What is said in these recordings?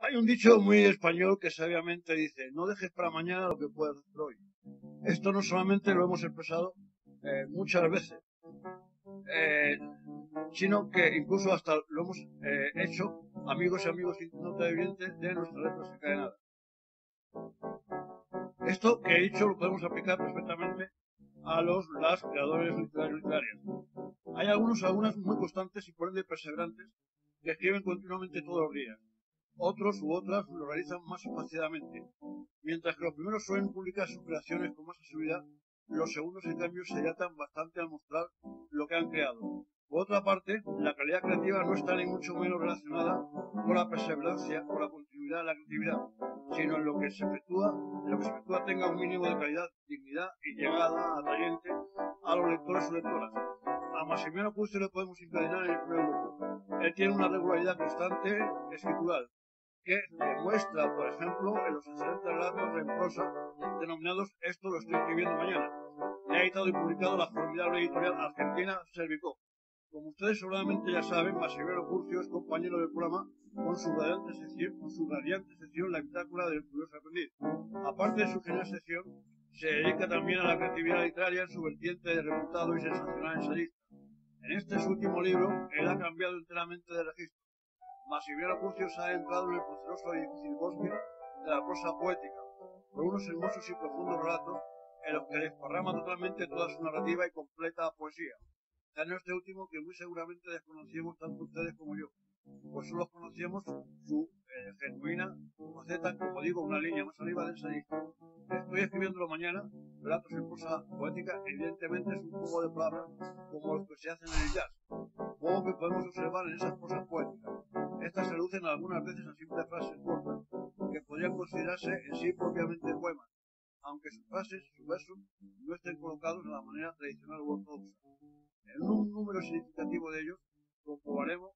Hay un dicho muy español que sabiamente dice: no dejes para mañana lo que puedas hacer hoy. Esto no solamente lo hemos expresado muchas veces, sino que incluso hasta lo hemos hecho amigos y amigos notavientes de nuestras letras encadenadas. Esto que he dicho lo podemos aplicar perfectamente a las creadores literarios y literarias. Hay algunas muy constantes y por ende perseverantes que escriben continuamente todos los días. Otros u otras lo realizan más espaciadamente. Mientras que los primeros suelen publicar sus creaciones con más asiduidad, los segundos en cambio se dilatan bastante al mostrar lo que han creado. Por otra parte, la calidad creativa no está ni mucho menos relacionada con la perseverancia o la continuidad de la creatividad, sino en lo que se efectúa tenga un mínimo de calidad, dignidad y llegada atrayente a los lectores o lectoras. A Maximiliano Curcio le podemos encadenar en el primer grupo. Él tiene una regularidad constante escritural, que demuestra, por ejemplo, en los excelentes relatos en prosa denominados Esto lo estoy escribiendo mañana. Ha editado y publicado la formidable editorial argentina Servicop. Como ustedes seguramente ya saben, Maximiliano Curcio es compañero del programa con su radiante sección La Bitácora del Curioso Aprendiz. Aparte de su genial sección, se dedica también a la creatividad literaria en su vertiente de reputado y sensacional ensayista. En este su último libro, él ha cambiado enteramente de registro. Maximiliano Curcio se ha entrado en el poderoso y difícil bosque de la prosa poética, con unos hermosos y profundos relatos en los que desparrama totalmente toda su narrativa y completa poesía. Género este último que muy seguramente desconocíamos tanto ustedes como yo, pues solo conocíamos su genuina faceta, como digo, una línea más arriba de ensayista. Estoy escribiéndolo mañana, relatos en prosa poética, evidentemente es un juego de palabras como los que se hacen en el jazz, juego que podemos observar en esas prosas poéticas. Estas se reducen algunas veces a simples frases cortas, que podrían considerarse en sí propiamente poemas, aunque sus frases y sus versos no estén colocados de la manera tradicional u ortodoxa. En un número significativo de ellos, comprobaremos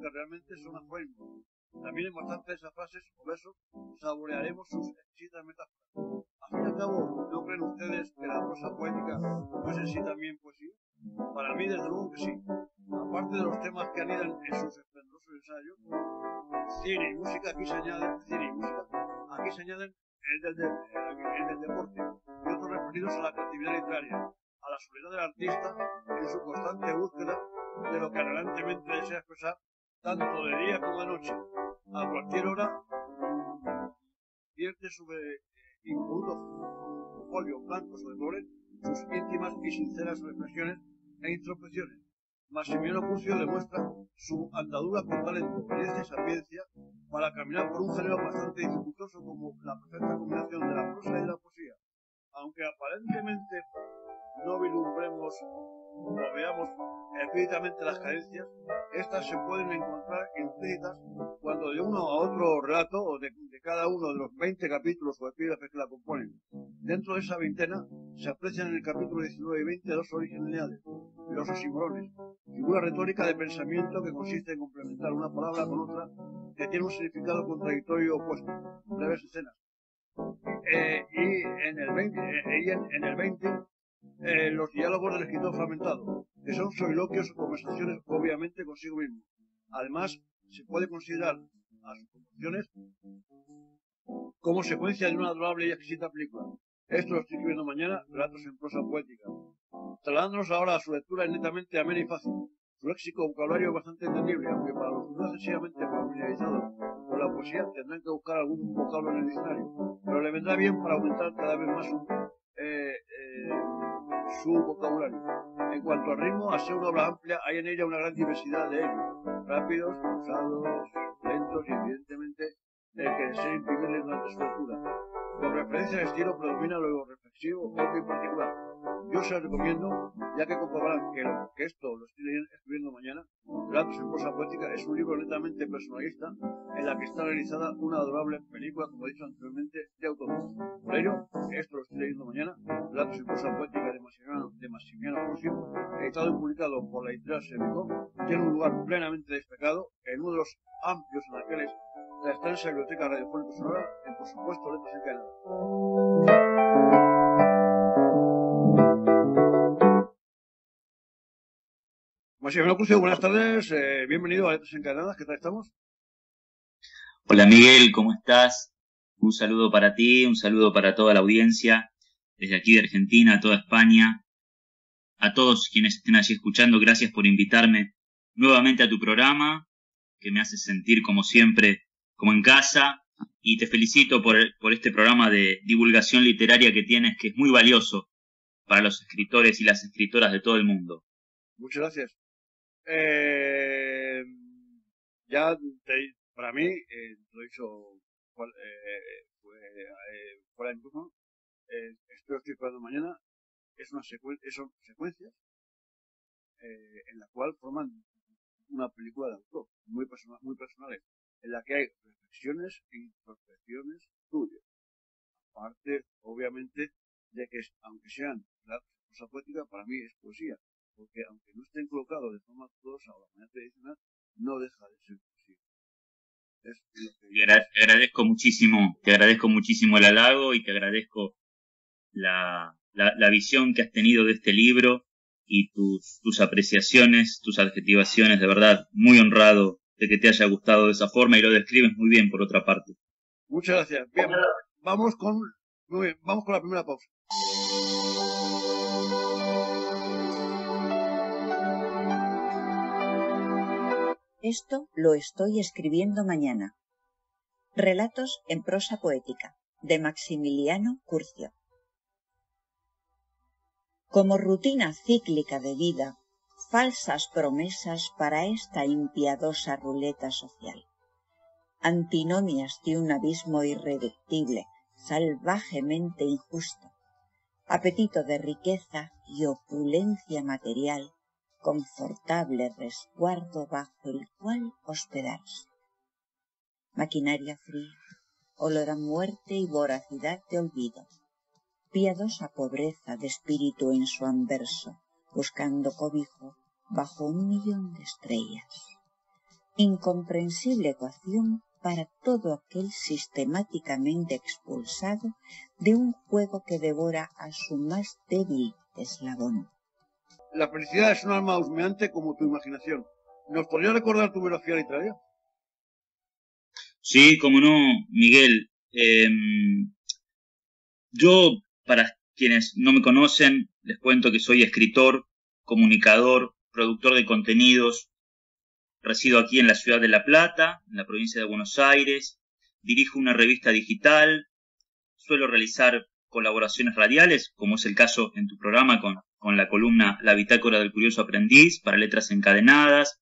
que realmente son aforismos. También en bastantes de esas frases o versos saborearemos sus exquisitas metáforas. Al fin y al cabo, ¿no creen ustedes que la prosa poética no es en sí también poesía? Para mí, desde luego que sí. Aparte de los temas que anidan en sus esplendorosos ensayos, cine y música, aquí se añaden el del deporte y otros referidos a la creatividad literaria, a la soledad del artista en su constante búsqueda de lo que anhelantemente desea expresar, tanto de día como de noche. A cualquier hora vierte sobre impolutos folios blancos o de colores sus íntimas y sinceras reflexiones e introspecciones. Maximiliano Curcio demuestra su andadura con talento, belleza y sapiencia para caminar por un género bastante dificultoso como la perfecta combinación de la prosa y de la poesía. Aunque aparentemente no vislumbremos o veamos explícitamente las carencias, estas se pueden encontrar implícitas cuando de uno a otro relato o de cada uno de los 20 capítulos o epígrafes que la componen. Dentro de esa veintena se aprecian en el capítulo 19 y 20 dos originalidades: los oxímorones, figura retórica de pensamiento que consiste en complementar una palabra con otra que tiene un significado contradictorio opuesto, breves escenas. Y en el 20, los diálogos del escritor fragmentado, que son soliloquios o conversaciones obviamente consigo mismo. Además, se puede considerar a sus composiciones como secuencia de una adorable y exquisita película. Esto lo estoy escribiendo mañana, relatos en prosa poética. Trasladándonos ahora a su lectura, es netamente amena y fácil. Su léxico vocabulario es bastante entendible, aunque para los no excesivamente familiarizados con la poesía tendrán que buscar algún vocablo en el diccionario, pero le vendrá bien para aumentar cada vez más su vocabulario. En cuanto al ritmo, al ser una obra amplia, hay en ella una gran diversidad de ellos, rápidos, pausados, lentos y evidentemente el que desee imprimirle durante su lectura. Con referencia al estilo predomina lo reflexivo, poco y particular. Yo se lo recomiendo, ya que comprobarán que esto lo estoy escribiendo mañana, Relatos en prosa poética, es un libro netamente personalista en la que está realizada una adorable película, como he dicho anteriormente, de autor. Por ello, esto lo estoy leyendo mañana, Relatos en prosa poética de Maximiliano Curcio, editado y publicado por la editorial Cervico, tiene un lugar plenamente destacado en uno de los amplios anaqueles de la extensa biblioteca radiofónica sonora, en por supuesto Letras Encadenadas. Maximiliano Curcio, buenas tardes, bienvenido a Letras Encadenadas, ¿qué tal estamos? Hola Miguel, ¿cómo estás? Un saludo para ti, un saludo para toda la audiencia, desde aquí de Argentina, a toda España, a todos quienes estén allí escuchando, gracias por invitarme nuevamente a tu programa, que me hace sentir como siempre, como en casa, y te felicito por este programa de divulgación literaria que tienes, que es muy valioso para los escritores y las escritoras de todo el mundo. Muchas gracias. Para mí, lo hizo fuera de turno. Esto lo estoy escribiendo mañana. Es una son secuencias en la cual forman una película de autor, muy personales, en la que hay reflexiones e introspecciones tuyas. Aparte, obviamente, de que aunque sean prosa poética, para mí es poesía, porque aunque no estén colocados de forma dudosa o de manera tradicional, no deja de ser. Te agradezco muchísimo el halago y te agradezco la visión que has tenido de este libro y tus apreciaciones, tus adjetivaciones, de verdad, muy honrado de que te haya gustado de esa forma y lo describes muy bien por otra parte. Muchas gracias. Bien, vamos con la primera pausa. Esto lo estoy escribiendo mañana. Relatos en prosa poética, de Maximiliano Curcio. Como rutina cíclica de vida, falsas promesas para esta impiadosa ruleta social. Antinomias de un abismo irreductible, salvajemente injusto. Apetito de riqueza y opulencia material, confortable resguardo bajo el cual hospedarse. Maquinaria fría, olor a muerte y voracidad de olvido. Piadosa pobreza de espíritu en su anverso, buscando cobijo bajo 1.000.000 de estrellas. Incomprensible ecuación para todo aquel sistemáticamente expulsado de un juego que devora a su más débil eslabón. La felicidad es un alma husmeante como tu imaginación. ¿Nos podrías recordar tu biografía literaria? Sí, cómo no, Miguel. Yo, para quienes no me conocen, les cuento que soy escritor, comunicador, productor de contenidos. Resido aquí en la ciudad de La Plata, en la provincia de Buenos Aires. Dirijo una revista digital. Suelo realizar colaboraciones radiales, como es el caso en tu programa con la columna La Bitácora del Curioso Aprendiz, para Letras Encadenadas.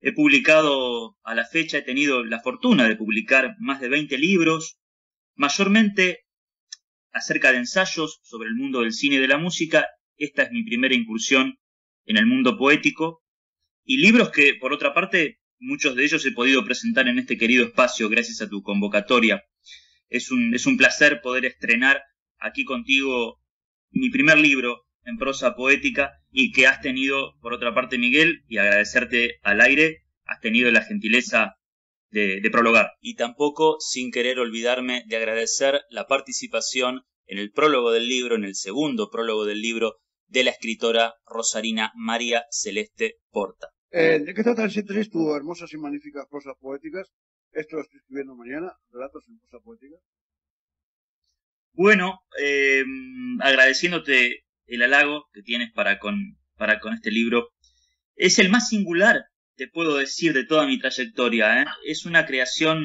He publicado, a la fecha, he tenido la fortuna de publicar más de 20 libros, mayormente acerca de ensayos sobre el mundo del cine y de la música. Esta es mi primera incursión en el mundo poético. Y libros que, por otra parte, muchos de ellos he podido presentar en este querido espacio gracias a tu convocatoria. Es un placer poder estrenar aquí contigo mi primer libro, en prosa poética, y que has tenido, por otra parte, Miguel, y agradecerte al aire, has tenido la gentileza de prologar. Y tampoco, sin querer olvidarme, de agradecer la participación en el prólogo del libro, en el segundo prólogo del libro, de la escritora rosarina María Celeste Porta. ¿De qué tratan tus hermosas y magníficas prosas poéticas? Esto lo estoy escribiendo mañana, relatos en prosa poética. Bueno, agradeciéndote el halago que tienes para con este libro. Es el más singular, te puedo decir, de toda mi trayectoria. Es una creación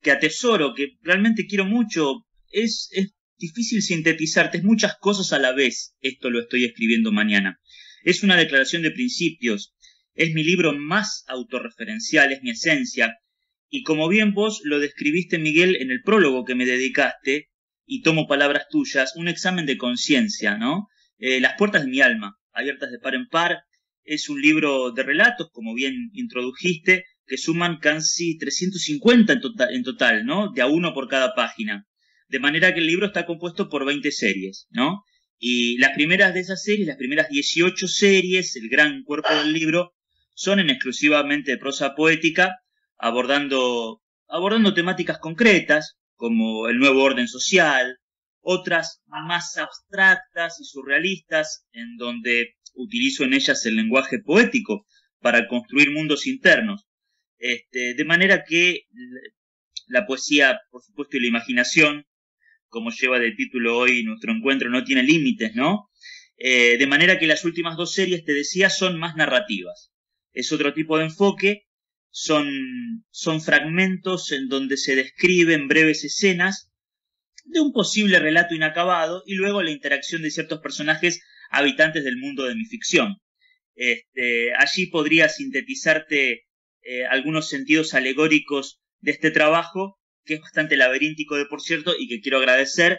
que atesoro, que realmente quiero mucho. Es difícil sintetizarte, es muchas cosas a la vez. Esto lo estoy escribiendo mañana. Es una declaración de principios. Es mi libro más autorreferencial, es mi esencia. Y como bien vos lo describiste, Miguel, en el prólogo que me dedicaste, y tomo palabras tuyas, un examen de conciencia, ¿no? Las puertas de mi alma, abiertas de par en par. Es un libro de relatos, como bien introdujiste, que suman casi 350 en total, ¿no? De a uno por cada página. De manera que el libro está compuesto por 20 series, ¿no? Y las primeras de esas series, las primeras 18 series, el gran cuerpo del libro, son en exclusivamente prosa poética, abordando temáticas concretas, como el nuevo orden social, otras más abstractas y surrealistas, en donde utilizo en ellas el lenguaje poético para construir mundos internos. De manera que la poesía, por supuesto, y la imaginación, como lleva de título hoy nuestro encuentro, no tiene límites, ¿no? De manera que las últimas dos series, te decía, son más narrativas. Es otro tipo de enfoque, son fragmentos en donde se describen breves escenas de un posible relato inacabado y luego la interacción de ciertos personajes habitantes del mundo de mi ficción. Allí podría sintetizarte algunos sentidos alegóricos de este trabajo, que es bastante laberíntico de por cierto, y que quiero agradecer,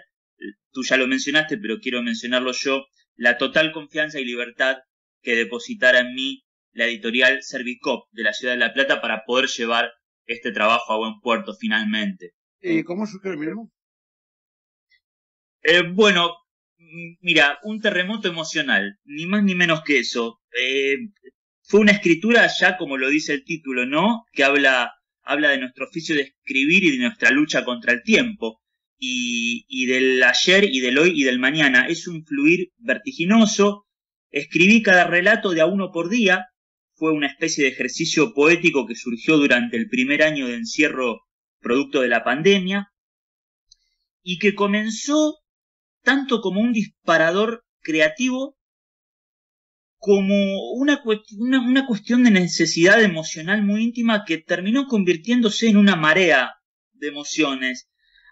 tú ya lo mencionaste, pero quiero mencionarlo yo, la total confianza y libertad que depositara en mí la editorial Servicop de la ciudad de La Plata para poder llevar este trabajo a buen puerto finalmente. ¿Cómo se terminó? Bueno, mira, un terremoto emocional, ni más ni menos que eso. Fue una escritura, ya como lo dice el título, ¿no?, que habla de nuestro oficio de escribir y de nuestra lucha contra el tiempo, y del ayer y del hoy y del mañana. Es un fluir vertiginoso. Escribí cada relato de a uno por día. Fue una especie de ejercicio poético que surgió durante el primer año de encierro producto de la pandemia, y que comenzó tanto como un disparador creativo como una cuestión de necesidad emocional muy íntima, que terminó convirtiéndose en una marea de emociones,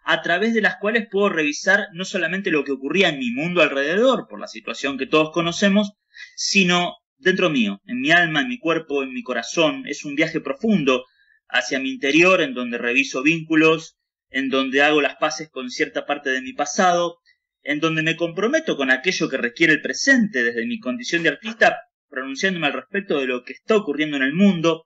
a través de las cuales puedo revisar no solamente lo que ocurría en mi mundo alrededor, por la situación que todos conocemos, sino dentro mío, en mi alma, en mi cuerpo, en mi corazón. Es un viaje profundo hacia mi interior, en donde reviso vínculos, en donde hago las paces con cierta parte de mi pasado, en donde me comprometo con aquello que requiere el presente desde mi condición de artista, pronunciándome al respecto de lo que está ocurriendo en el mundo.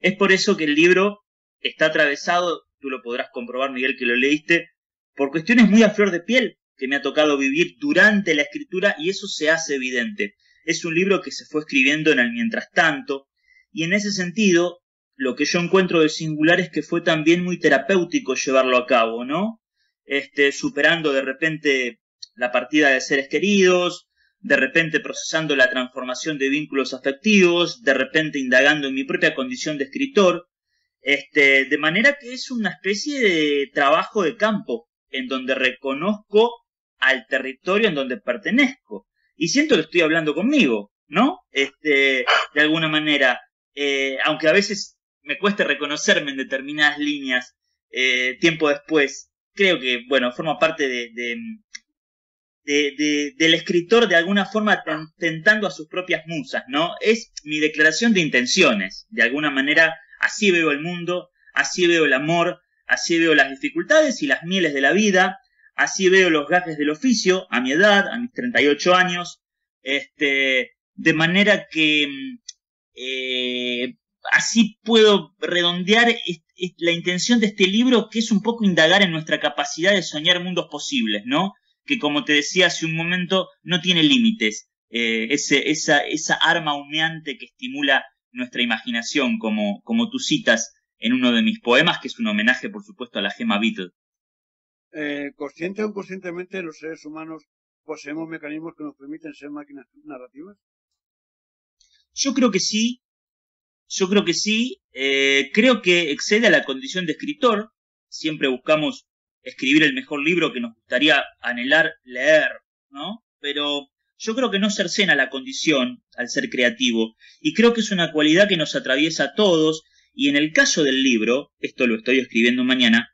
Es por eso que el libro está atravesado, tú lo podrás comprobar, Miguel, que lo leíste, por cuestiones muy a flor de piel que me ha tocado vivir durante la escritura, y eso se hace evidente. Es un libro que se fue escribiendo en el mientras tanto, y en ese sentido, lo que yo encuentro de singular es que fue también muy terapéutico llevarlo a cabo, ¿no? Superando de repente la partida de seres queridos, de repente procesando la transformación de vínculos afectivos, de repente indagando en mi propia condición de escritor, de manera que es una especie de trabajo de campo, en donde reconozco al territorio en donde pertenezco, y siento que estoy hablando conmigo, ¿no? De alguna manera, aunque a veces me cueste reconocerme en determinadas líneas, tiempo después, creo que, bueno, forma parte del escritor, de alguna forma tentando a sus propias musas, ¿no? Es mi declaración de intenciones, de alguna manera. Así veo el mundo, así veo el amor, así veo las dificultades y las mieles de la vida, así veo los gajes del oficio, a mi edad, a mis 38 años, de manera que así puedo redondear la intención de este libro, que es un poco indagar en nuestra capacidad de soñar mundos posibles, ¿no? Que, como te decía hace un momento, no tiene límites, esa arma humeante que estimula nuestra imaginación, como tú citas en uno de mis poemas, que es un homenaje, por supuesto, a la gema Beatle. ¿Consciente o inconscientemente los seres humanos poseemos mecanismos que nos permiten ser máquinas narrativas? Yo creo que sí, creo que excede a la condición de escritor. Siempre buscamos escribir el mejor libro que nos gustaría anhelar leer, ¿no? Pero yo creo que no cercena la condición al ser creativo, y creo que es una cualidad que nos atraviesa a todos, y en el caso del libro, Esto lo estoy escribiendo mañana,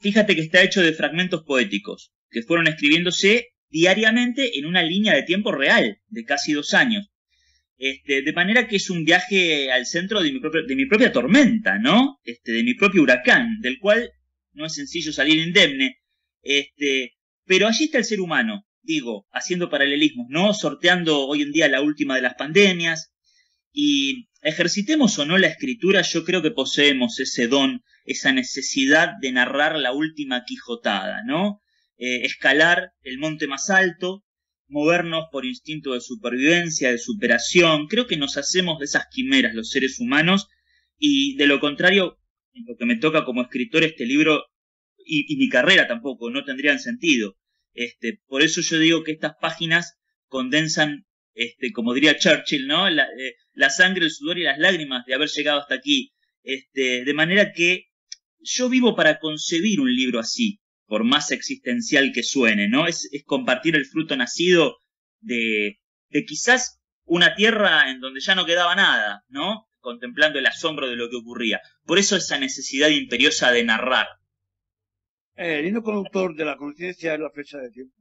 fíjate que está hecho de fragmentos poéticos, que fueron escribiéndose diariamente en una línea de tiempo real, de casi 2 años. De manera que es un viaje al centro de mi propia tormenta, ¿no? De mi propio huracán, del cual no es sencillo salir indemne. Pero allí está el ser humano, digo, haciendo paralelismos, ¿no? Sorteando hoy en día la última de las pandemias, y ejercitemos o no la escritura, yo creo que poseemos ese don, esa necesidad de narrar la última quijotada, ¿no? Escalar el monte más alto, movernos por instinto de supervivencia, de superación. Creo que nos hacemos de esas quimeras los seres humanos, y de lo contrario, en lo que me toca como escritor, este libro y mi carrera tampoco no tendrían sentido. Por eso yo digo que estas páginas condensan, como diría Churchill, ¿no?, la sangre, el sudor y las lágrimas de haber llegado hasta aquí. De manera que yo vivo para concebir un libro así, por más existencial que suene, ¿no? Es compartir el fruto nacido de quizás una tierra en donde ya no quedaba nada, ¿no? Contemplando el asombro de lo que ocurría. Por eso esa necesidad imperiosa de narrar. El hilo conductor de la conciencia es la fecha de tiempo.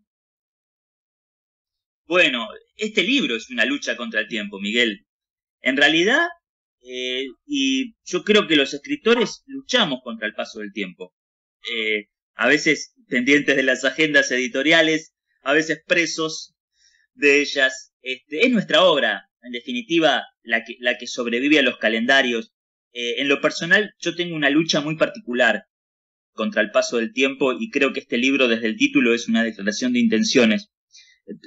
Bueno, este libro es una lucha contra el tiempo, Miguel. En realidad, y yo creo que los escritores luchamos contra el paso del tiempo. A veces pendientes de las agendas editoriales, a veces presos de ellas. Es nuestra obra, en definitiva, la que sobrevive a los calendarios. En lo personal, yo tengo una lucha muy particular contra el paso del tiempo y creo que este libro, desde el título, es una declaración de intenciones.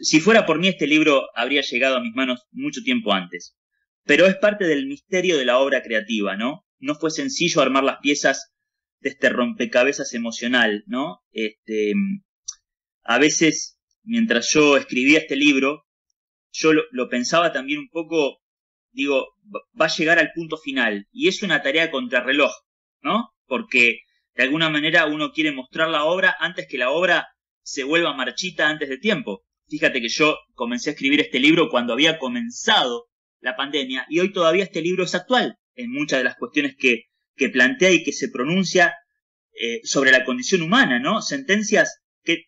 Si fuera por mí, este libro habría llegado a mis manos mucho tiempo antes. Pero es parte del misterio de la obra creativa, ¿no? No fue sencillo armar las piezas de este rompecabezas emocional, ¿no? A veces, mientras yo escribía este libro, yo lo pensaba también un poco, digo, va a llegar al punto final. Y es una tarea contrarreloj, ¿no? Porque, de alguna manera, uno quiere mostrar la obra antes que la obra se vuelva marchita antes de tiempo. Fíjate que yo comencé a escribir este libro cuando había comenzado la pandemia y hoy todavía este libro es actual en muchas de las cuestiones que plantea y que se pronuncia sobre la condición humana, ¿no? Sentencias que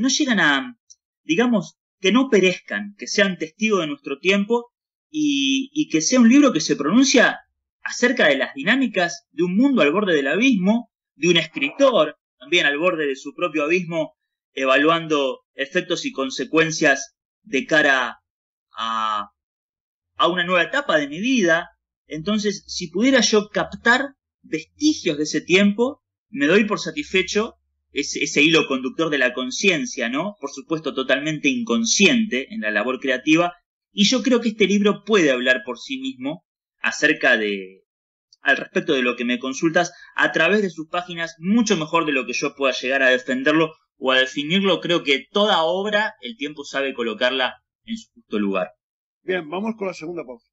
no llegan a, digamos, que no perezcan, que sean testigos de nuestro tiempo y que sea un libro que se pronuncia acerca de las dinámicas de un mundo al borde del abismo, de un escritor también al borde de su propio abismo, evaluando efectos y consecuencias de cara a una nueva etapa de mi vida. Entonces, si pudiera yo captar vestigios de ese tiempo, me doy por satisfecho ese hilo conductor de la conciencia, ¿no? Por supuesto, totalmente inconsciente en la labor creativa, y yo creo que este libro puede hablar por sí mismo acerca de, al respecto de lo que me consultas, a través de sus páginas, mucho mejor de lo que yo pueda llegar a defenderlo o a definirlo. Creo que toda obra, el tiempo sabe colocarla en su justo lugar. Bien, vamos con la segunda pausa.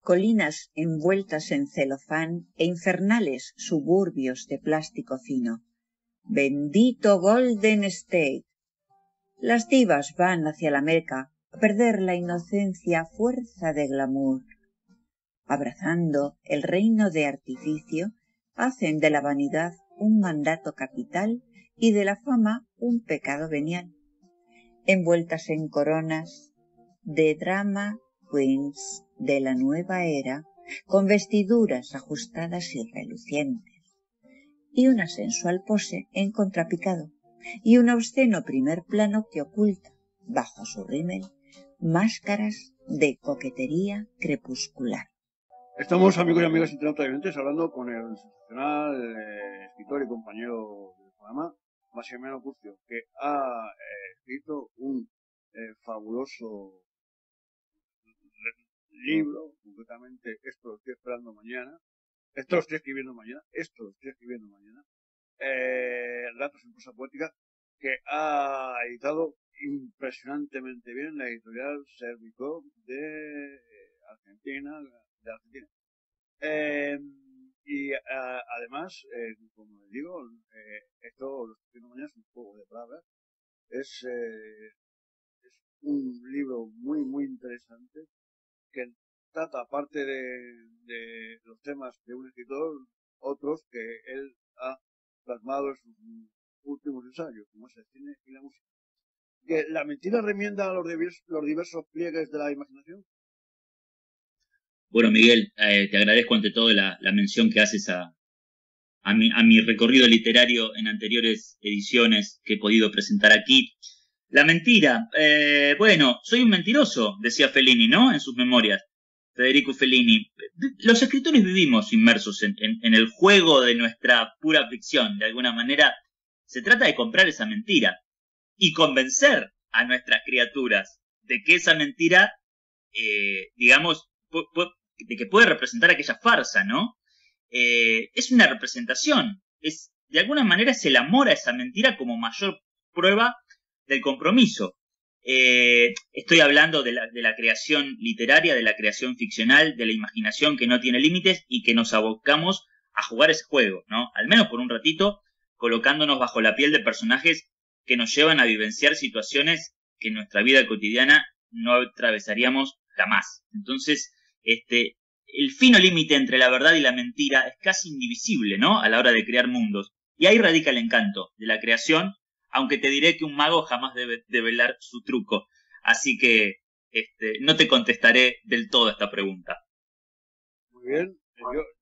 Colinas envueltas en celofán e infernales suburbios de plástico fino. Bendito Golden State. Las divas van hacia la Meca a perder la inocencia a fuerza de glamour. Abrazando el reino de artificio, hacen de la vanidad un mandato capital y de la fama un pecado venial. Envueltas en coronas de drama queens de la nueva era, con vestiduras ajustadas y relucientes, y una sensual pose en contrapicado, y un obsceno primer plano que oculta, bajo su rímel, máscaras de coquetería crepuscular. Estamos, amigos y amigas internautas, hablando con el sensacional escritor y compañero del programa, Maximiliano Curcio, que ha escrito un fabuloso libro, completamente Esto lo estoy esperando mañana, Esto lo estoy escribiendo mañana, Esto lo estoy escribiendo mañana, Relatos en prosa poética, que ha editado impresionantemente bien la editorial Servicop de Argentina. Y además, como les digo, Esto lo estoy escribiendo mañana es un juego de palabras, es un libro muy muy interesante que trata, aparte de los temas de un escritor, otros que él ha plasmado en sus últimos ensayos, como es el cine y la música. ¿Que la mentira remienda a los diversos pliegues de la imaginación? Bueno, Miguel, te agradezco ante todo la mención que haces a mi recorrido literario en anteriores ediciones que he podido presentar aquí. La mentira. Bueno, soy un mentiroso, decía Fellini, ¿no? En sus memorias, Federico Fellini. Los escritores vivimos inmersos en el juego de nuestra pura ficción. De alguna manera, se trata de comprar esa mentira y convencer a nuestras criaturas de que esa mentira, digamos, de que puede representar aquella farsa, ¿no? Es una representación, de alguna manera es el amor a esa mentira como mayor prueba del compromiso. Estoy hablando de la creación literaria, de la creación ficcional, de la imaginación que no tiene límites y que nos abocamos a jugar ese juego, ¿no? Al menos por un ratito, colocándonos bajo la piel de personajes que nos llevan a vivenciar situaciones que en nuestra vida cotidiana no atravesaríamos jamás. Entonces, el fino límite entre la verdad y la mentira es casi indivisible, ¿no?, a la hora de crear mundos. Y ahí radica el encanto de la creación, aunque te diré que un mago jamás debe develar su truco. Así que no te contestaré del todo esta pregunta. Muy bien.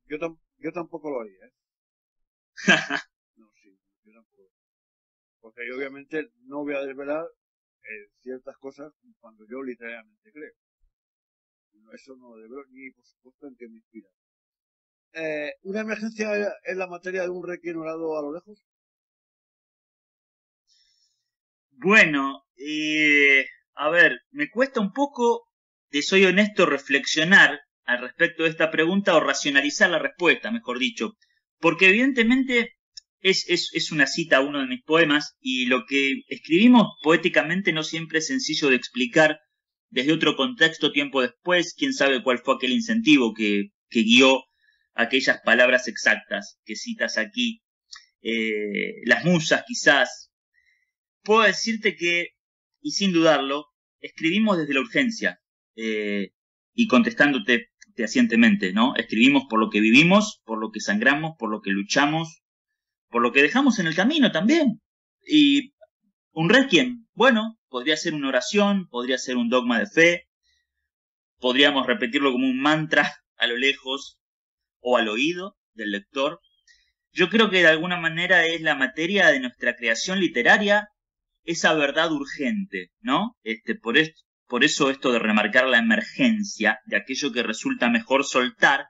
Yo tampoco lo haría, ¿eh? No, sí, yo tampoco. Porque yo obviamente no voy a desvelar ciertas cosas cuando yo literalmente creo. Eso no lo develo, ni por supuesto en que me inspira. ¿Una emergencia es la materia de un requiem orado a lo lejos? Bueno, a ver, me cuesta un poco, te soy honesto, reflexionar al respecto de esta pregunta o racionalizar la respuesta, mejor dicho. Porque evidentemente es una cita a uno de mis poemas y lo que escribimos poéticamente no siempre es sencillo de explicar desde otro contexto tiempo después. Quién sabe cuál fue aquel incentivo que guió aquellas palabras exactas que citas aquí. Las musas, quizás. Puedo decirte que, y sin dudarlo, escribimos desde la urgencia, y contestándote fehacientemente, ¿no? Escribimos por lo que vivimos, por lo que sangramos, por lo que luchamos, por lo que dejamos en el camino también. Y un requiem, bueno, podría ser una oración, podría ser un dogma de fe, podríamos repetirlo como un mantra a lo lejos o al oído del lector. Yo creo que de alguna manera es la materia de nuestra creación literaria, esa verdad urgente, ¿no? Por eso esto de remarcar la emergencia de aquello que resulta mejor soltar.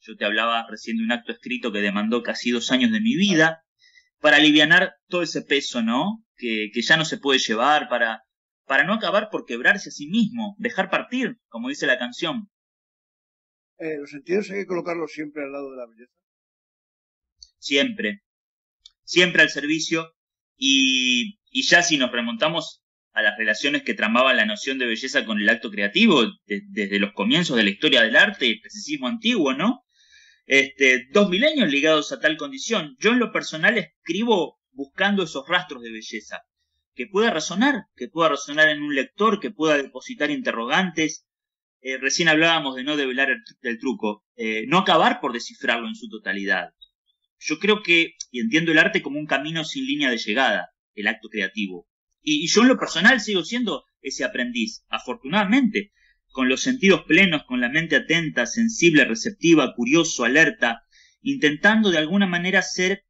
Yo te hablaba recién de un acto escrito que demandó casi 2 años de mi vida para alivianar todo ese peso, ¿no?, que ya no se puede llevar, para no acabar por quebrarse a sí mismo, dejar partir, como dice la canción. Los sentidos hay que colocarlos siempre al lado de la belleza. Siempre. Siempre al servicio. Y ya si nos remontamos a las relaciones que tramaban la noción de belleza con el acto creativo, desde los comienzos de la historia del arte y el clasicismo antiguo, ¿no? 2 milenios ligados a tal condición. Yo en lo personal escribo buscando esos rastros de belleza, que pueda resonar en un lector, que pueda depositar interrogantes. Recién hablábamos de no develar el truco, no acabar por descifrarlo en su totalidad. Yo creo que, y entiendo el arte como un camino sin línea de llegada, el acto creativo. Y yo en lo personal sigo siendo ese aprendiz, afortunadamente, con los sentidos plenos, con la mente atenta, sensible, receptiva, curioso, alerta, intentando de alguna manera ser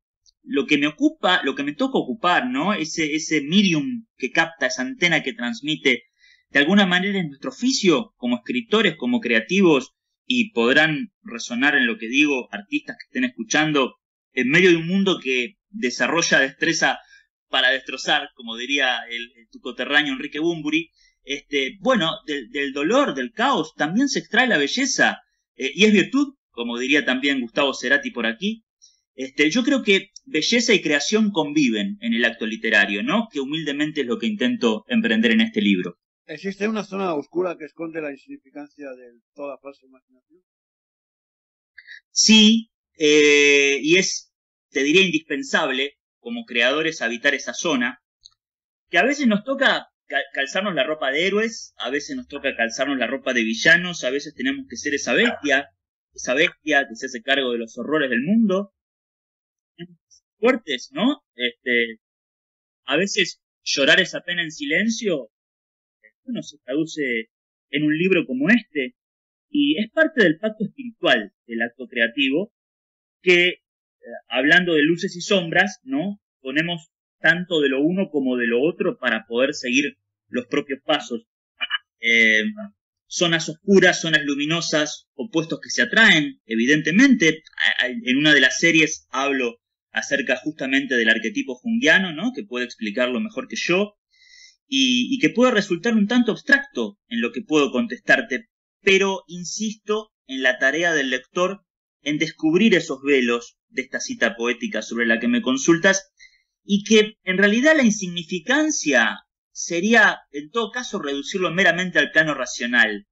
lo que me ocupa, lo que me toca ocupar, ¿no? Ese medium que capta, esa antena que transmite, de alguna manera es nuestro oficio, como escritores, como creativos, y podrán resonar en lo que digo artistas que estén escuchando, en medio de un mundo que desarrolla destreza para destrozar, como diría tu coterráneo Enrique Bumbury. Bueno, del dolor, del caos, también se extrae la belleza, y es virtud, como diría también Gustavo Cerati por aquí. Yo creo que belleza y creación conviven en el acto literario, ¿no?, que humildemente es lo que intento emprender en este libro. ¿Existe una zona oscura que esconde la insignificancia de toda falsa imaginación? Sí. Y es, te diría, indispensable como creadores habitar esa zona, que a veces nos toca calzarnos la ropa de héroes, a veces nos toca calzarnos la ropa de villanos, a veces tenemos que ser esa bestia que se hace cargo de los horrores del mundo, fuertes, ¿no? A veces llorar esa pena en silencio, no se traduce en un libro como este, y es parte del pacto espiritual del acto creativo, que, hablando de luces y sombras, ¿no?, ponemos tanto de lo uno como de lo otro para poder seguir los propios pasos. Zonas oscuras, zonas luminosas, opuestos que se atraen, evidentemente. En una de las series hablo acerca justamente del arquetipo junguiano, ¿no?, que puede explicarlo mejor que yo, y que puede resultar un tanto abstracto en lo que puedo contestarte, pero insisto en la tarea del lector en descubrir esos velos de esta cita poética sobre la que me consultas, y que en realidad la insignificancia sería, en todo caso, reducirlo meramente al plano racional,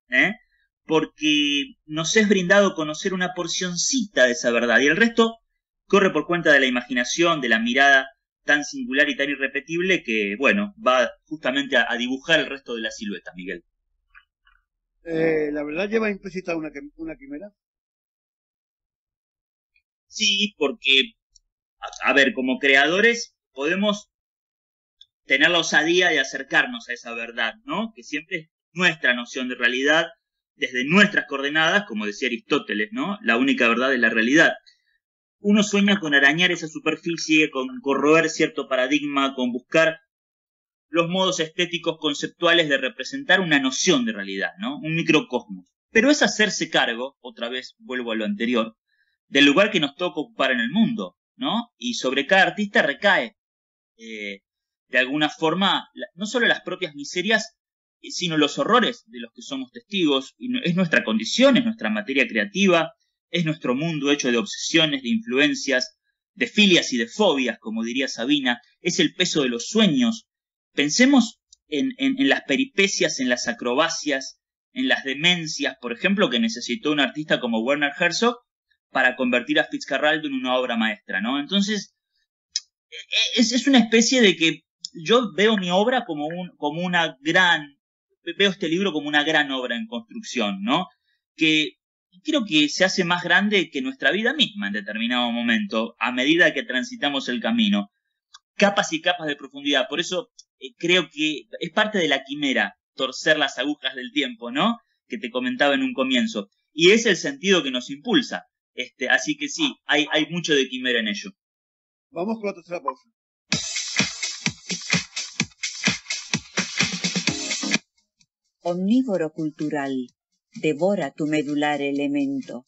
porque nos es brindado conocer una porcioncita de esa verdad, y el resto corre por cuenta de la imaginación, de la mirada tan singular y tan irrepetible que, bueno, va justamente a dibujar el resto de la silueta, Miguel. ¿La verdad lleva implícita una quimera? Sí, porque, a ver, como creadores podemos tener la osadía de acercarnos a esa verdad, ¿no? Que siempre es nuestra noción de realidad, desde nuestras coordenadas, como decía Aristóteles, ¿no? La única verdad es la realidad. Uno sueña con arañar esa superficie, con corroer cierto paradigma, con buscar los modos estéticos conceptuales de representar una noción de realidad, ¿no? Un microcosmos. Pero es hacerse cargo, otra vez vuelvo a lo anterior, del lugar que nos toca ocupar en el mundo, ¿no? Y sobre cada artista recae, de alguna forma, no solo las propias miserias, sino los horrores de los que somos testigos. Es nuestra condición, es nuestra materia creativa, es nuestro mundo hecho de obsesiones, de influencias, de filias y de fobias, como diría Sabina. Es el peso de los sueños. Pensemos en las peripecias, en las acrobacias, en las demencias, por ejemplo, que necesitó un artista como Werner Herzog para convertir a Fitzcarraldo en una obra maestra, ¿no? Entonces, es una especie de que yo veo mi obra como, veo este libro como una gran obra en construcción, ¿no? Que creo que se hace más grande que nuestra vida misma en determinado momento, a medida que transitamos el camino. Capas y capas de profundidad. Por eso creo que es parte de la quimera torcer las agujas del tiempo, ¿no? Que te comentaba en un comienzo. Y es el sentido que nos impulsa. Así que sí, hay mucho de quimera en ello. Vamos con la tercera pausa. Omnívoro cultural, devora tu medular elemento.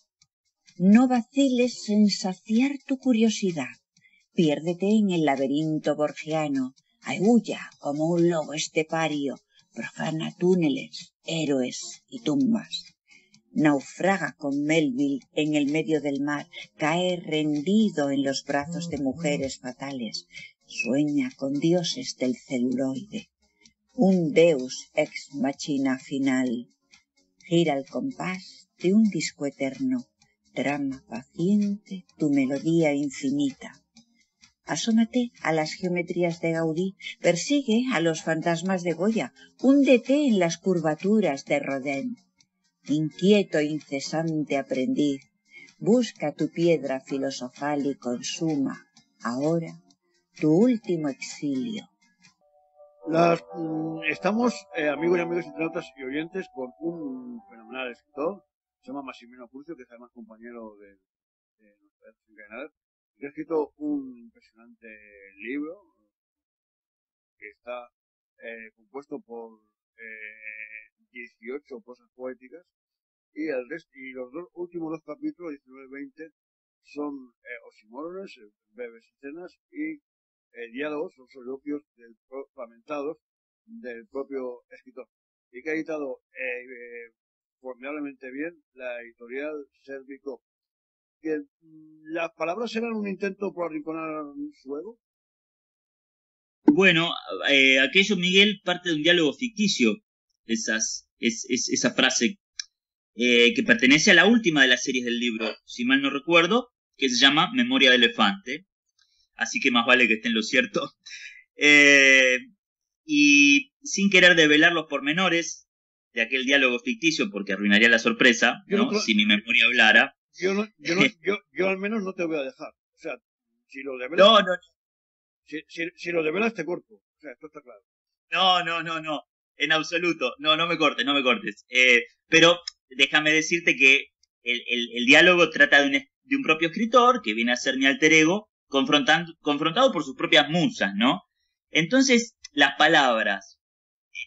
No vaciles en saciar tu curiosidad. Piérdete en el laberinto borgiano. Aúlla como un lobo estepario. Profana túneles, héroes y tumbas. Naufraga con Melville en el medio del mar. Cae rendido en los brazos de mujeres fatales. Sueña con dioses del celuloide. Un deus ex machina final. Gira el compás de un disco eterno. Trama paciente tu melodía infinita. Asómate a las geometrías de Gaudí. Persigue a los fantasmas de Goya. Húndete en las curvaturas de Rodin. Inquieto, incesante aprendiz, busca tu piedra filosofal y consuma ahora tu último exilio. Estamos, amigos y amigas internautas y oyentes, con un fenomenal escritor, se llama Maximiliano Curcio, que es además compañero de Letras Encadenadas, que ha escrito un impresionante libro que está compuesto por 18 prosas poéticas, y los últimos dos capítulos, 19 y 20, son oxímorones, breves escenas y diálogos, son soliloquios fragmentados del propio escritor, y que ha editado formidablemente bien la editorial Servicop. ¿Las palabras eran un intento por arrinconar su ego? Bueno, aquello, Miguel, parte de un diálogo ficticio, esa frase que pertenece a la última de las series del libro, si mal no recuerdo, que se llama Memoria del elefante. Así que más vale que esté en lo cierto. Y sin querer develar los pormenores de aquel diálogo ficticio, porque arruinaría la sorpresa, ¿no? Si mi memoria hablara. Yo al menos no te voy a dejar. O sea, si lo develas... No. Si lo develas te corto. O sea, esto está claro. No. En absoluto. No me cortes. Pero déjame decirte que el diálogo trata de un propio escritor que viene a ser mi alter ego, confrontado por sus propias musas, ¿no? Entonces, las palabras.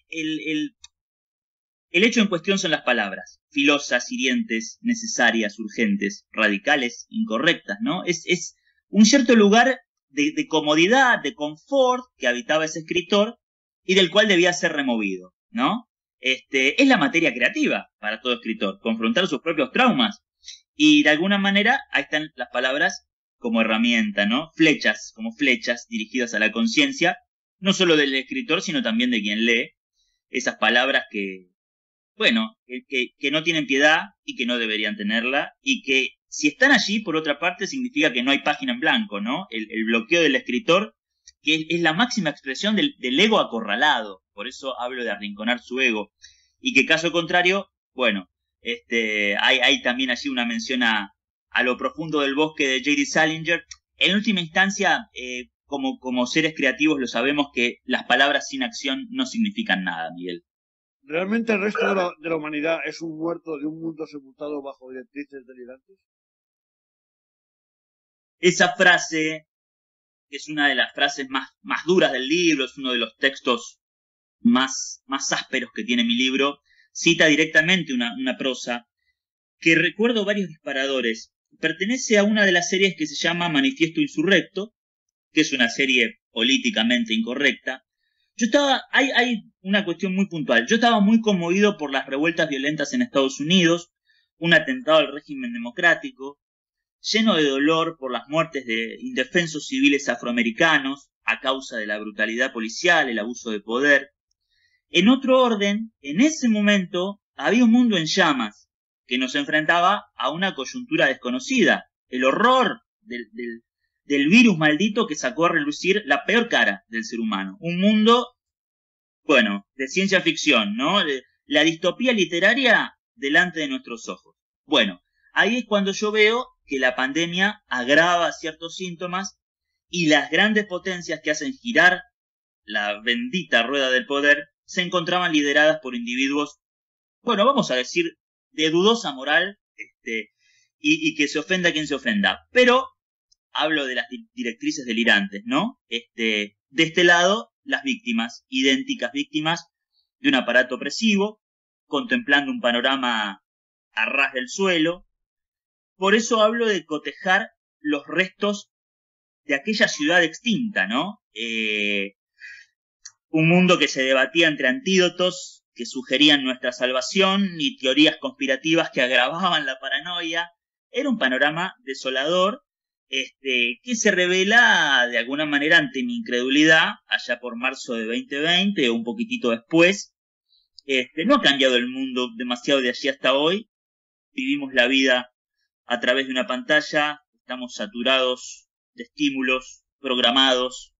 El hecho en cuestión son las palabras. Filosas, hirientes, necesarias, urgentes, radicales, incorrectas, ¿no? Es un cierto lugar de comodidad, de confort que habitaba ese escritor y del cual debía ser removido, ¿no? Es la materia creativa para todo escritor, confrontar sus propios traumas. Y de alguna manera, ahí están las palabras como herramienta, ¿no? Flechas, como flechas dirigidas a la conciencia no solo del escritor, sino también de quien lee esas palabras que, bueno, que no tienen piedad y que no deberían tenerla, y que si están allí, por otra parte, significa que no hay página en blanco, ¿no? El bloqueo del escritor, que es la máxima expresión del ego acorralado, por eso hablo de arrinconar su ego, y que caso contrario, bueno, hay también allí una mención a lo profundo del bosque de J.D. Salinger. En última instancia, como seres creativos lo sabemos que las palabras sin acción no significan nada, Miguel. ¿Realmente el resto de la humanidad es un muerto de un mundo sepultado bajo directrices delirantes? Esa frase es una de las frases más duras del libro, es uno de los textos más ásperos que tiene mi libro. Cita directamente una prosa que recuerdo varios disparadores. Pertenece a una de las series que se llama Manifiesto Insurrecto, que es una serie políticamente incorrecta. Hay una cuestión muy puntual. Yo estaba muy conmovido por las revueltas violentas en Estados Unidos, un atentado al régimen democrático, lleno de dolor por las muertes de indefensos civiles afroamericanos a causa de la brutalidad policial, el abuso de poder. En otro orden, en ese momento, había un mundo en llamas que nos enfrentaba a una coyuntura desconocida, el horror del virus maldito que sacó a relucir la peor cara del ser humano. Un mundo, bueno, de ciencia ficción, ¿no? La distopía literaria delante de nuestros ojos. Bueno, ahí es cuando yo veo que la pandemia agrava ciertos síntomas y las grandes potencias que hacen girar la bendita rueda del poder se encontraban lideradas por individuos, bueno, vamos a decir, de dudosa moral, y que se ofenda quien se ofenda. Pero hablo de las directrices delirantes, ¿no? De este lado, las víctimas, idénticas víctimas de un aparato opresivo, contemplando un panorama a ras del suelo. Por eso hablo de cotejar los restos de aquella ciudad extinta, ¿no? Un mundo que se debatía entre antídotos que sugerían nuestra salvación y teorías conspirativas que agravaban la paranoia. Era un panorama desolador, que se revela de alguna manera ante mi incredulidad allá por marzo de 2020 o un poquitito después. No ha cambiado el mundo demasiado de allí hasta hoy. Vivimos la vida a través de una pantalla, estamos saturados de estímulos programados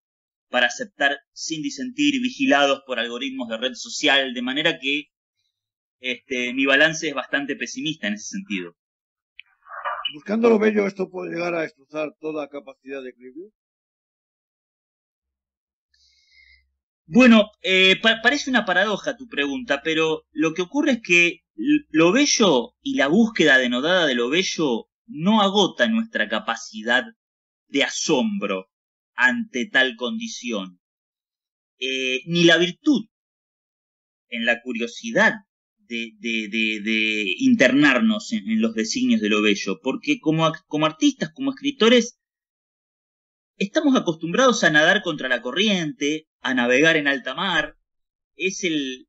para aceptar sin disentir, vigilados por algoritmos de red social, de manera que mi balance es bastante pesimista en ese sentido. Buscando lo bello, ¿esto puede llegar a destrozar toda capacidad de equilibrio? Bueno, parece una paradoja tu pregunta, pero lo que ocurre es que lo bello y la búsqueda denodada de lo bello no agota nuestra capacidad de asombro ante tal condición. Ni la virtud en la curiosidad de internarnos en los designios de lo bello, porque como artistas, como escritores, estamos acostumbrados a nadar contra la corriente, a navegar en alta mar. Es el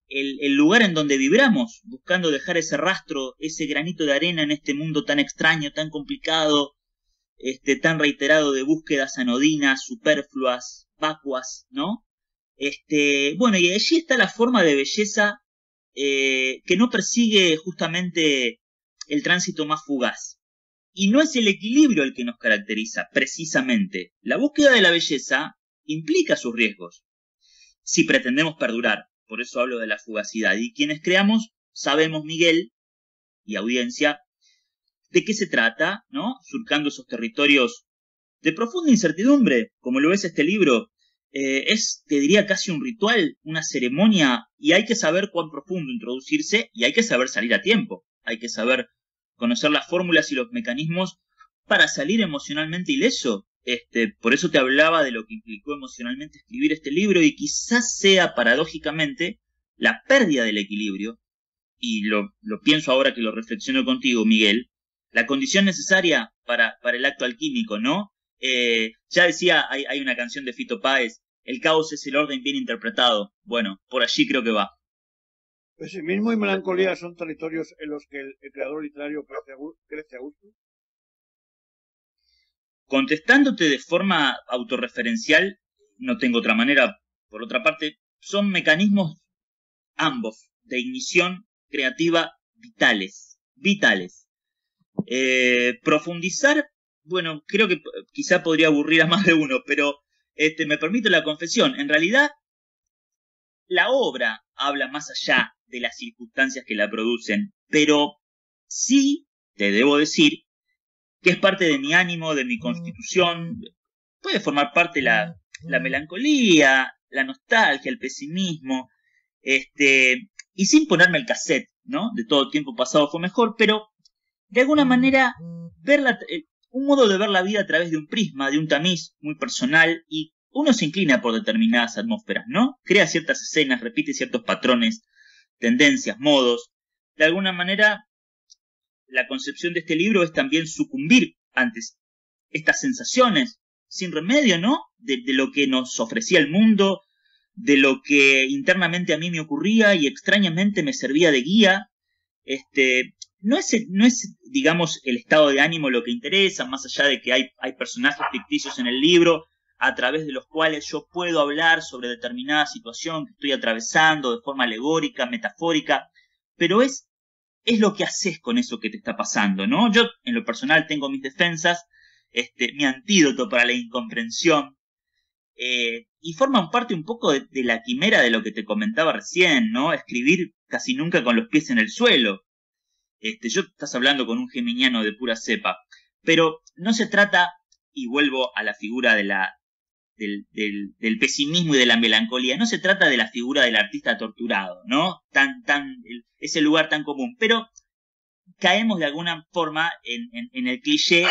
lugar en donde vibramos, buscando dejar ese rastro, ese granito de arena en este mundo tan extraño, tan complicado, tan reiterado de búsquedas anodinas, superfluas, vacuas, ¿no? Bueno, y allí está la forma de belleza que no persigue justamente el tránsito más fugaz. Y no es el equilibrio el que nos caracteriza, precisamente. La búsqueda de la belleza implica sus riesgos, si pretendemos perdurar. Por eso hablo de la fugacidad. Y quienes creamos sabemos, Miguel y audiencia, de qué se trata, ¿no? Surcando esos territorios de profunda incertidumbre, como lo es este libro. Es, te diría, casi un ritual, una ceremonia, y hay que saber cuán profundo introducirse y hay que saber salir a tiempo. Hay que saber conocer las fórmulas y los mecanismos para salir emocionalmente ileso. Por eso te hablaba de lo que implicó emocionalmente escribir este libro, y quizás sea paradójicamente la pérdida del equilibrio, y lo pienso ahora que lo reflexiono contigo, Miguel, la condición necesaria para el acto alquímico, ¿no? Ya decía, hay una canción de Fito Páez, el caos es el orden bien interpretado. Bueno, por allí creo que va. Pesimismo y melancolía son territorios en los que el creador literario crece a gusto. Contestándote de forma autorreferencial, no tengo otra manera Por otra parte, son mecanismos ambos de ignición creativa vitales. Profundizar, bueno, creo que quizá podría aburrir a más de uno, pero me permito la confesión. En realidad, la obra habla más allá de las circunstancias que la producen, pero sí te debo decir que es parte de mi ánimo, de mi constitución. Puede formar parte la melancolía, la nostalgia, el pesimismo, y sin ponerme el cassette, ¿no? De todo tiempo pasado fue mejor, pero de alguna manera un modo de ver la vida a través de un prisma, de un tamiz muy personal, y uno se inclina por determinadas atmósferas, ¿no? Crea ciertas escenas, repite ciertos patrones, tendencias, modos. De alguna manera, la concepción de este libro es también sucumbir ante estas sensaciones, sin remedio, ¿no? De lo que nos ofrecía el mundo, de lo que internamente a mí me ocurría y extrañamente me servía de guía. No es, digamos, el estado de ánimo lo que interesa, más allá de que hay personajes ficticios en el libro a través de los cuales yo puedo hablar sobre determinada situación que estoy atravesando de forma alegórica, metafórica, pero es lo que haces con eso que te está pasando, ¿no? Yo, en lo personal, tengo mis defensas, mi antídoto para la incomprensión, y forman parte un poco de la quimera de lo que te comentaba recién, ¿no? Escribir casi nunca con los pies en el suelo. Yo estás hablando con un geminiano de pura cepa, pero no se trata, y vuelvo a la figura del pesimismo y de la melancolía, no se trata de la figura del artista torturado, ¿no? Ese lugar tan común, pero caemos de alguna forma en el cliché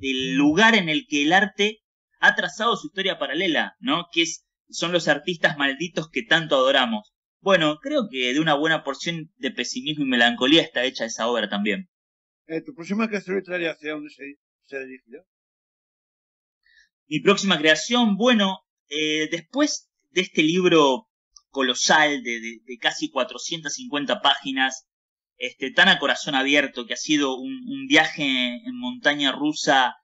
del lugar en el que el arte ha trazado su historia paralela, ¿no? Que son los artistas malditos que tanto adoramos. Bueno, creo que de una buena porción de pesimismo y melancolía está hecha esa obra también. ¿Tu próxima creación literaria hacia dónde se dirigió? Mi próxima creación, bueno, después de este libro colosal de casi 450 páginas, tan a corazón abierto, que ha sido un viaje en montaña rusa,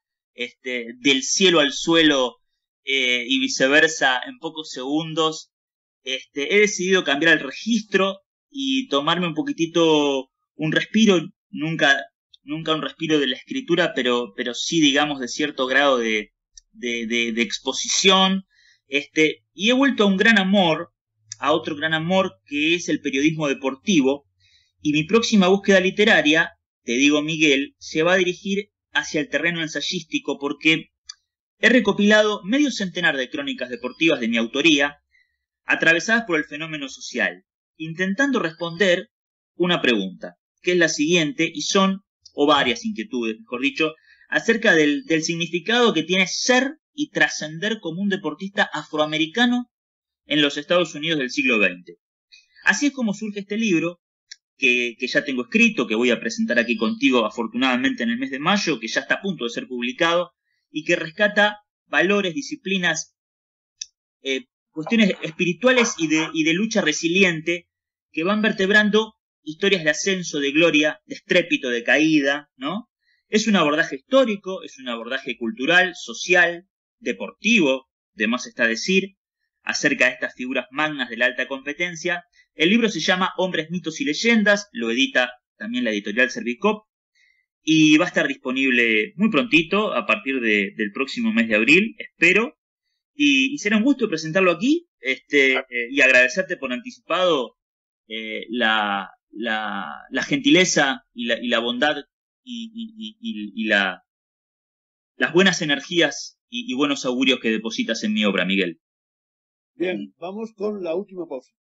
del cielo al suelo y viceversa en pocos segundos, he decidido cambiar el registro y tomarme un poquitito un respiro, nunca un respiro de la escritura, pero sí, digamos, de cierto grado de exposición, y he vuelto a otro gran amor que es el periodismo deportivo, y mi próxima búsqueda literaria, te digo, Miguel, se va a dirigir hacia el terreno ensayístico, porque he recopilado medio centenar de crónicas deportivas de mi autoría, atravesadas por el fenómeno social, intentando responder una pregunta, que es la siguiente, y son, o varias inquietudes, mejor dicho, acerca del significado que tiene ser y trascender como un deportista afroamericano en los Estados Unidos del siglo XX. Así es como surge este libro, que ya tengo escrito, que voy a presentar aquí contigo afortunadamente en el mes de mayo, que ya está a punto de ser publicado, y que rescata valores, disciplinas, cuestiones espirituales y de lucha resiliente, que van vertebrando historias de ascenso, de gloria, de estrépito, de caída, ¿no? Es un abordaje histórico, es un abordaje cultural, social, deportivo, de más está decir, acerca de estas figuras magnas de la alta competencia. El libro se llama Hombres, mitos y leyendas, lo edita también la editorial Servicop, y va a estar disponible muy prontito, a partir del próximo mes de abril, espero, y será un gusto presentarlo aquí, y agradecerte por anticipado la gentileza y la bondad y las buenas energías y buenos augurios que depositas en mi obra, Miguel. Bien, vamos con la última pausa.